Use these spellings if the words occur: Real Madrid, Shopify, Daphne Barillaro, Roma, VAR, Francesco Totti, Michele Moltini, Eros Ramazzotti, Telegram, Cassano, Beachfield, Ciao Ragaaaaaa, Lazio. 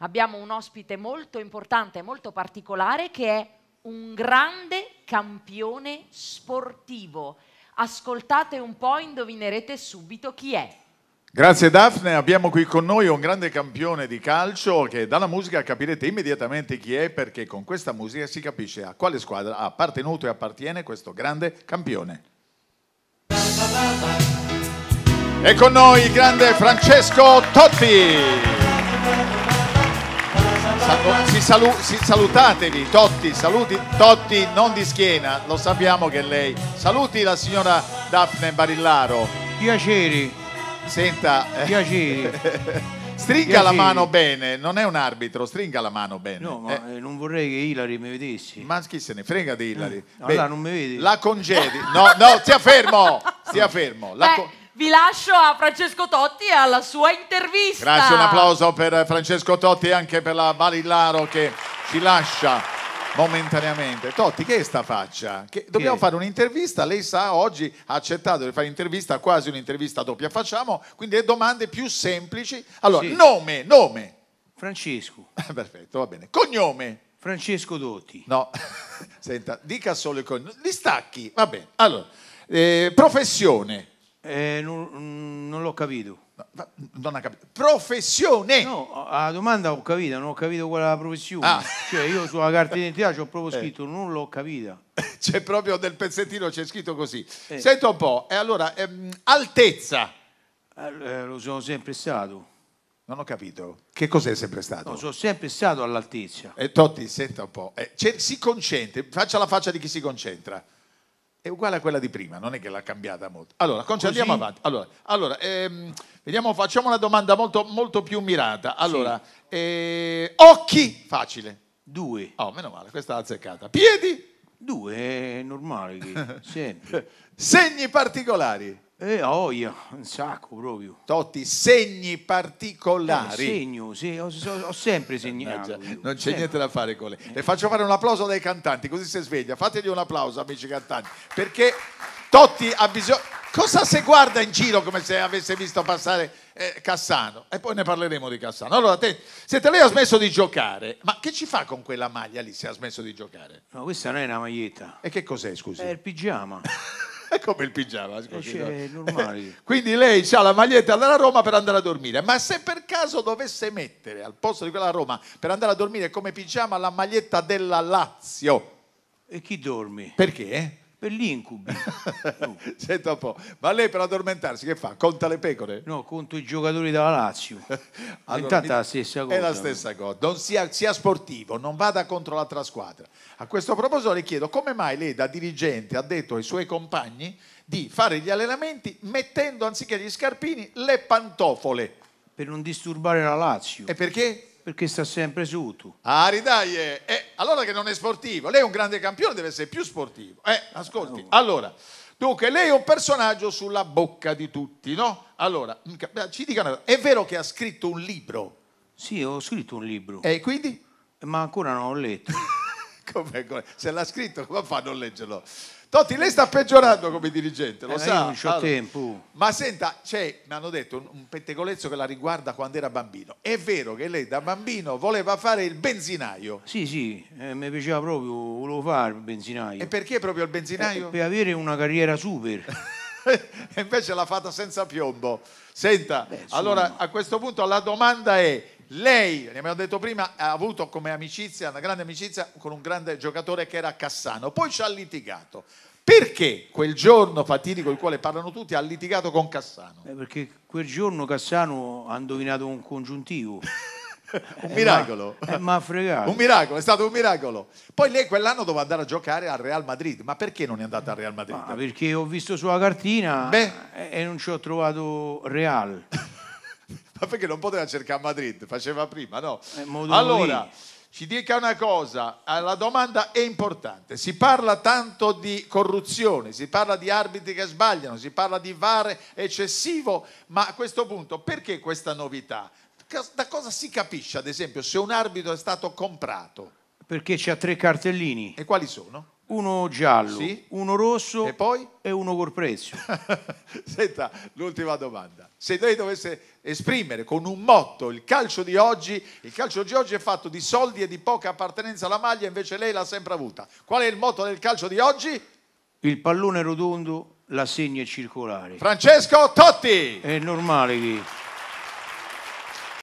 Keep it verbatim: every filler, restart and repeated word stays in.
Abbiamo un ospite molto importante, molto particolare, che è un grande campione sportivo. Ascoltate un po', indovinerete subito chi è. Grazie Daphne, abbiamo qui con noi un grande campione di calcio che dalla musica capirete immediatamente chi è, perché con questa musica si capisce a quale squadra ha appartenuto e appartiene questo grande campione. E con noi il grande Francesco Totti. Si salu si salutatevi, Totti, saluti Totti, non di schiena, lo sappiamo che lei. Saluti la signora Daphne Barillaro. Piaceri. Senta. Piaceri. Stringa Piaceri. La mano bene, non è un arbitro, stringa la mano bene. No, ma eh. non vorrei che Ilari mi vedessi. Ma chi se ne frega di Ilari? No, allora non mi vedi. La congedi. No, no, stia fermo, stia fermo. La Beh. Vi lascio a Francesco Totti e alla sua intervista. Grazie, un applauso per Francesco Totti e anche per la Barillaro che ci lascia momentaneamente. Totti, che è sta faccia? Che dobbiamo che fare un'intervista, lei sa, oggi ha accettato di fare un'intervista, quasi un'intervista doppia. Facciamo quindi le domande più semplici. Allora, sì. nome, nome. Francesco. Perfetto, va bene. Cognome. Francesco Totti. No, senta, dica solo il cognome. Li stacchi, va bene. Allora, eh, professione. Eh, non non l'ho capito. No, non ha capito. Professione. No, la domanda ho capita, non ho capito qual è la professione. Ah. Cioè io sulla carta d'identità ci ho proprio scritto eh. non l'ho capita. C'è proprio del pezzettino, c'è scritto così. Eh. Senta un po', e allora ehm, altezza. Eh, lo sono sempre stato. Non ho capito. Che cos'è sempre stato? No, sono sempre stato all'altezza. E eh, Totti, senta un po'. Eh, si concentra, faccia la faccia di chi si concentra. È uguale a quella di prima, non è che l'ha cambiata molto. Allora, andiamo avanti. Allora, allora ehm, vediamo, facciamo una domanda molto, molto più mirata. Allora, sì. eh, occhi, facile. Due. Oh, meno male, questa è azzeccata. Piedi? Due, è normale. Che sempre. Segni particolari? Eh, oh, io, un sacco proprio. Totti, segni particolari. Eh, segno, sì, ho, ho sempre segnato. No, non c'è niente da fare con lei. Le faccio fare un applauso dai cantanti, così si sveglia. Fategli un applauso, amici cantanti, perché Totti ha bisogno. Cosa si guarda in giro come se avesse visto passare eh, Cassano? E poi ne parleremo di Cassano. Allora, te, senta, lei ha smesso di giocare, ma che ci fa con quella maglia lì se ha smesso di giocare? No, questa non è una maglietta. E che cos'è, scusi? È il pigiama. È come il pigiama, scusi, eh, no? Normale. Quindi lei ha la maglietta della Roma per andare a dormire, ma se per caso dovesse mettere al posto di quella Roma per andare a dormire come pigiama la maglietta della Lazio, e chi dorme? Perché? Per l'incubo. Senta un po', ma lei per addormentarsi che fa? Conta le pecore? No, conto i giocatori della Lazio. Allora, intanto è la stessa cosa. È la stessa cosa. Non sia, sia sportivo, non vada contro l'altra squadra. A questo proposito le chiedo come mai lei da dirigente ha detto ai suoi compagni di fare gli allenamenti mettendo anziché gli scarpini le pantofole. Per non disturbare la Lazio. E perché? Perché sta sempre sotto. Ah, ridaglie. Eh, allora che non è sportivo. Lei è un grande campione, deve essere più sportivo. Eh, ascolti. Allora, dunque, lei è un personaggio sulla bocca di tutti, no? Allora, ci dicano, è vero che ha scritto un libro? Sì, ho scritto un libro. E quindi? Ma ancora non l'ho letto. Come, come? Se l'ha scritto, come fa a non leggerlo? Totti, lei sta peggiorando come dirigente, lo eh, sa. Io non c'ho allora. tempo. Ma senta, c'è, mi hanno detto, un, un pettegolezzo che la riguarda quando era bambino. È vero che lei da bambino voleva fare il benzinaio? Sì, sì, eh, mi piaceva proprio, volevo fare il benzinaio. E perché proprio il benzinaio? Eh, per avere una carriera super. E invece l'ha fatta senza piombo. Senta, beh, allora a questo punto la domanda è: lei, ne abbiamo detto prima, ha avuto come amicizia, una grande amicizia con un grande giocatore che era Cassano, poi ci ha litigato. Perché quel giorno fatidico, il quale parlano tutti, ha litigato con Cassano? Eh, perché quel giorno Cassano ha indovinato un congiuntivo. Un miracolo. Eh, ma, eh, fregato. Un miracolo, è stato un miracolo. Poi lei quell'anno doveva andare a giocare al Real Madrid, ma perché non è andata al Real Madrid? Ma perché ho visto sulla cartina Beh. e non ci ho trovato Real. Ma perché non poteva cercare a Madrid, faceva prima, no? Allora, ci dica una cosa, la domanda è importante. Si parla tanto di corruzione, si parla di arbitri che sbagliano, si parla di V A R eccessivo, ma a questo punto perché questa novità? Da cosa si capisce, ad esempio, se un arbitro è stato comprato? Perché c'ha tre cartellini. E quali sono? uno giallo, sì, uno rosso e, poi? E uno col prezzo. Senta, l'ultima domanda. Se lei dovesse esprimere con un motto il calcio di oggi, il calcio di oggi è fatto di soldi e di poca appartenenza alla maglia, invece lei l'ha sempre avuta. Qual è il motto del calcio di oggi? Il pallone rotondo, la segna è circolare. Francesco Totti! È normale che...